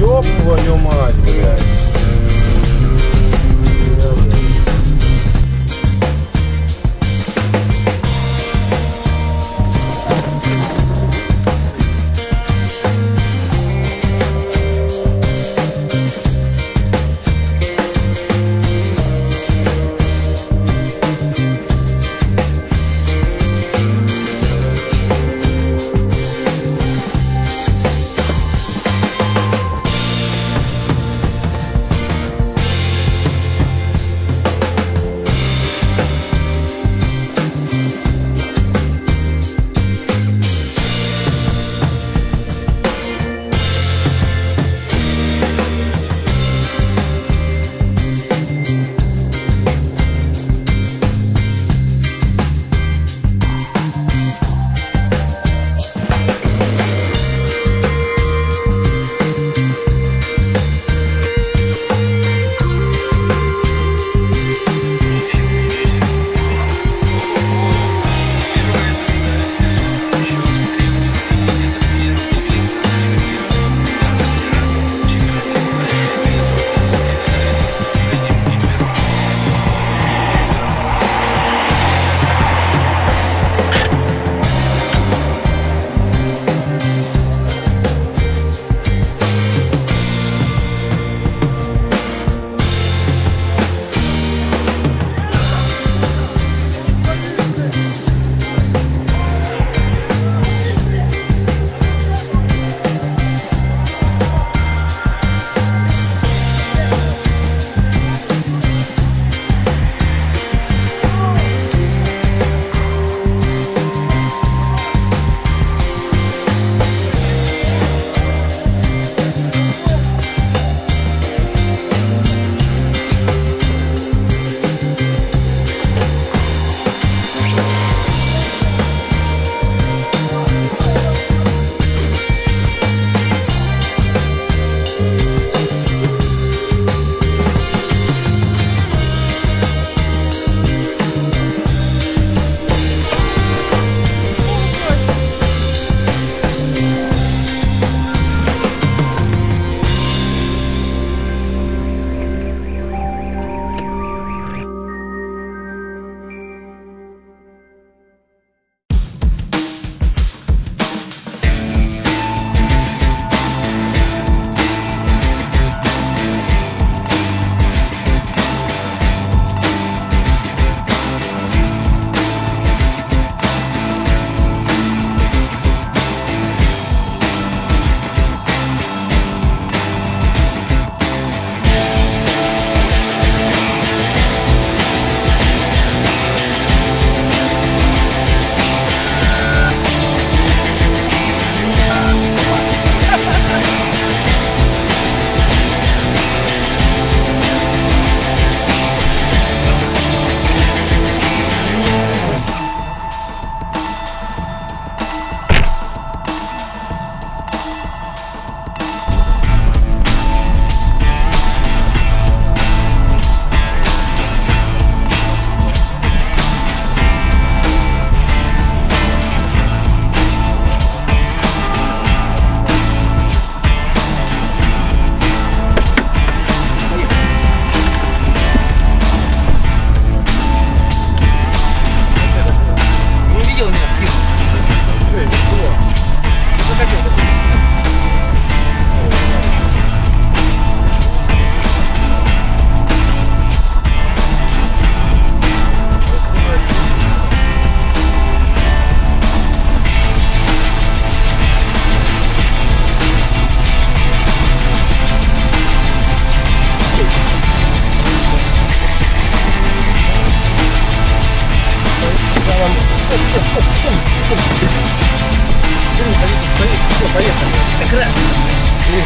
Ёб твою мать, блядь.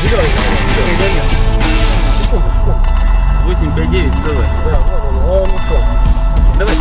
Секунду. 859 целый. Да, вон он ушел. Давай.